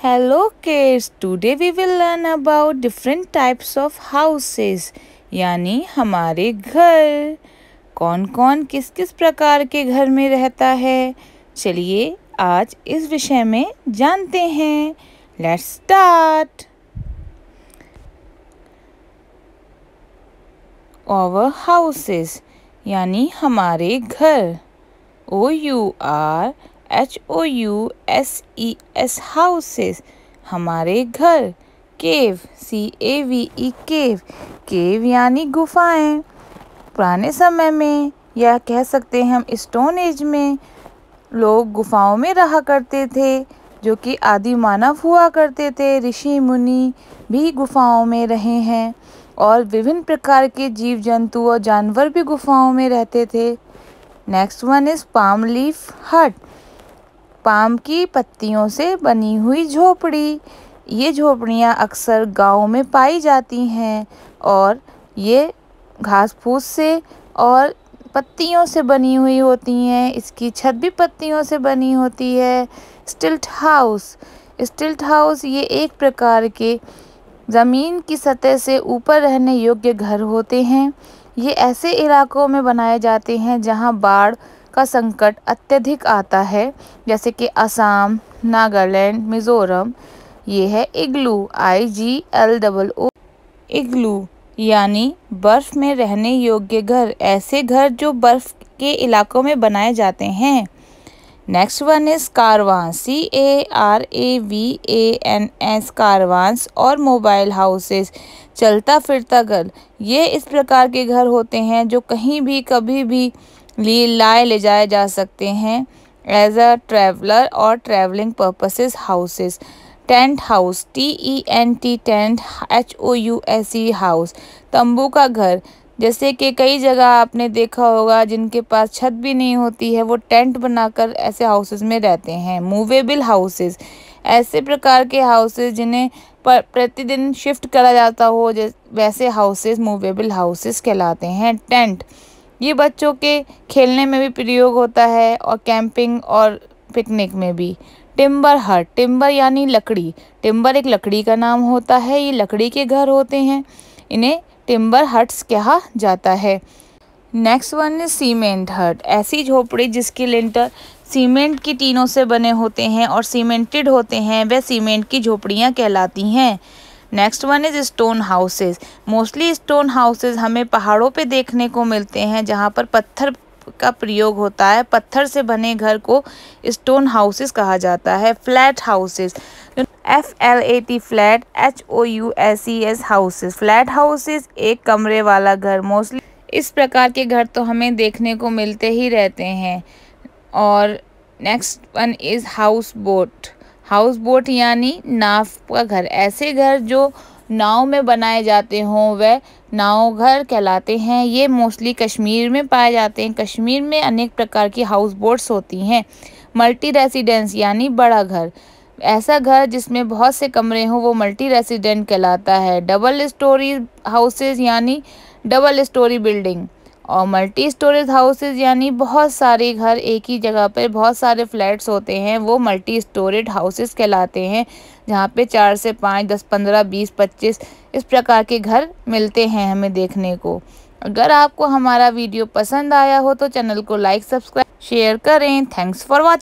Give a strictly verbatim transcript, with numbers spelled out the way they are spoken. Hello kids, today we will learn about different types of houses यानी हमारे घर। कौन कौन किस किस प्रकार के घर में रहता है, चलिए आज इस विषय में जानते हैं। Let's start. आवर हाउसेस यानी हमारे घर। O U R H O U S E S houses हमारे घर। Cave C A V E cave cave यानी गुफाएं। पुराने समय में या कह सकते हैं हम स्टोन एज में लोग गुफाओं में रहा करते थे, जो कि आदि मानव हुआ करते थे। ऋषि मुनि भी गुफाओं में रहे हैं और विभिन्न प्रकार के जीव जंतु और जानवर भी गुफाओं में रहते थे। Next one is palm leaf hut, palm की पत्तियों से बनी हुई झोपड़ी। ये झोपड़ियाँ अक्सर गाँव में पाई जाती हैं और ये घास फूस से और पत्तियों से बनी हुई होती हैं। इसकी छत भी पत्तियों से बनी होती है। स्टिल्ट हाउस स्टिल्ट हाउस ये एक प्रकार के ज़मीन की सतह से ऊपर रहने योग्य घर होते हैं। ये ऐसे इलाकों में बनाए जाते हैं जहाँ बाढ़ का संकट अत्यधिक आता है, जैसे कि असम, नागालैंड, मिज़ोरम। ये है इग्लू, आई जी एल डबल ओ इग्लू यानी बर्फ़ में रहने योग्य घर। ऐसे घर जो बर्फ़ के इलाकों में बनाए जाते हैं। Next one is caravan, C A R A V A N S caravans और मोबाइल हाउसेस चलता फिरता घर। ये इस प्रकार के घर होते हैं जो कहीं भी कभी भी लिए लाए ले जाए जा सकते हैं। एज अ ट्रैवलर और travelling purposes houses. Tent house T E N T tent H O U S E house तंबू का घर। जैसे कि कई जगह आपने देखा होगा जिनके पास छत भी नहीं होती है, वो टेंट बनाकर ऐसे हाउसेस में रहते हैं। मूवेबल हाउसेस ऐसे प्रकार के हाउसेस जिन्हें प्रतिदिन शिफ्ट करा जाता हो, वैसे हाउसेस मूवेबल हाउसेस कहलाते हैं। टेंट ये बच्चों के खेलने में भी प्रयोग होता है और कैंपिंग और पिकनिक में भी। टिम्बर हट टिम्बर यानी लकड़ी। टिम्बर एक लकड़ी का नाम होता है। ये लकड़ी के घर होते हैं, इन्हें टिम्बर हट्स कहा जाता है। नेक्स्ट वन इज सीमेंट हट, ऐसी झोपड़ी जिसके लिंटर सीमेंट की टीनों से बने होते हैं और सीमेंटेड होते हैं, वे सीमेंट की झोपड़ियाँ कहलाती हैं। Next one is stone houses, mostly stone houses हमें पहाड़ों पे देखने को मिलते हैं जहाँ पर पत्थर का प्रयोग होता है। पत्थर से बने घर को स्टोन हाउसेस कहा जाता है। Flat houses F L A T flat H O U S E S houses flat houses एक कमरे वाला घर। मोस्टली इस प्रकार के घर तो हमें देखने को मिलते ही रहते हैं। और next one is house boat house boat यानी नाव का घर। ऐसे घर जो नाव में बनाए जाते हों, वह नाव घर कहलाते हैं। ये मोस्टली कश्मीर में पाए जाते हैं। कश्मीर में अनेक प्रकार की हाउस बोट्स होती हैं। मल्टी रेसिडेंस यानी बड़ा घर, ऐसा घर जिसमें बहुत से कमरे हों, वो मल्टी रेसिडेंट कहलाता है। डबल स्टोरी हाउसेस यानी डबल स्टोरी बिल्डिंग और मल्टी स्टोरेज हाउसेज यानी बहुत सारे घर एक ही जगह पर, बहुत सारे फ्लैट्स होते हैं, वो मल्टी स्टोरेज हाउसेज कहलाते हैं, जहाँ पे चार से पाँच, दस, पंद्रह, बीस, पच्चीस इस प्रकार के घर मिलते हैं हमें देखने को। अगर आपको हमारा वीडियो पसंद आया हो तो चैनल को लाइक, सब्सक्राइब, शेयर करें। Thanks for watching.